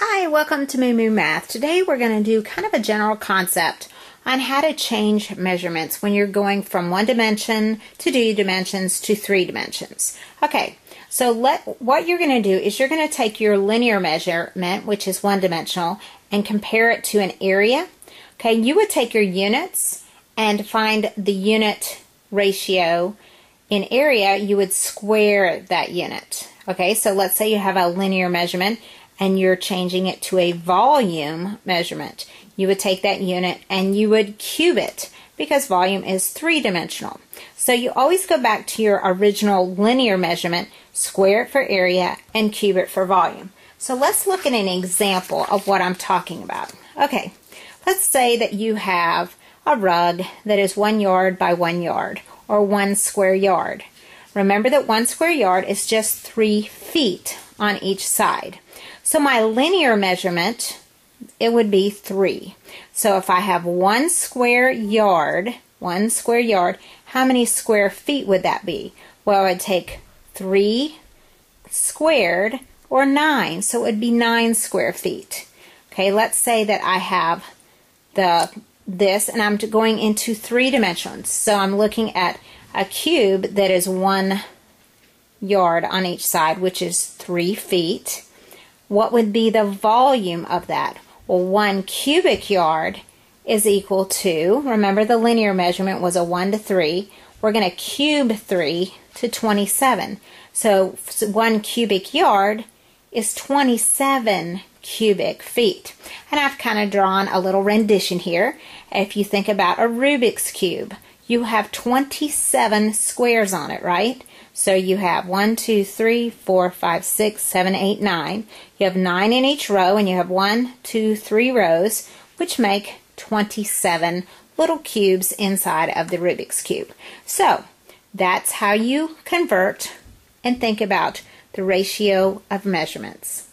Hi, welcome to Moo Moo Math. Today we're going to do kind of a general concept on how to change measurements when you're going from one dimension to two dimensions to three dimensions. Okay, so what you're going to do is you're going to take your linear measurement, which is one dimensional, and compare it to an area. Okay, you would take your units and find the unit ratio in area. You would square that unit. Okay, so let's say you have a linear measurement and you're changing it to a volume measurement. You would take that unit and you would cube it because volume is three-dimensional. So you always go back to your original linear measurement, square it for area, and cube it for volume. So let's look at an example of what I'm talking about. Okay, let's say that you have a rug that is 1 yard by 1 yard, or 1 square yard. Remember that 1 square yard is just 3 feet on each side. So my linear measurement, it would be 3. So if I have 1 square yard, how many square feet would that be? Well, I'd take 3 squared, or 9, so it would be 9 square feet. Okay, let's say that I have this, and I'm going into 3 dimensions. So I'm looking at a cube that is 1 yard on each side, which is 3 feet. What would be the volume of that? Well, 1 cubic yard is equal to, remember the linear measurement was a 1 to 3. We're going to cube 3 to 27. So 1 cubic yard is 27 cubic feet. And I've kind of drawn a little rendition here. If you think about a Rubik's Cube, you have 27 squares on it, right? So you have 1, 2, 3, 4, 5, 6, 7, 8, 9. You have 9 in each row, and you have 1, 2, 3 rows, which make 27 little cubes inside of the Rubik's Cube. So that's how you convert and think about the ratio of measurements.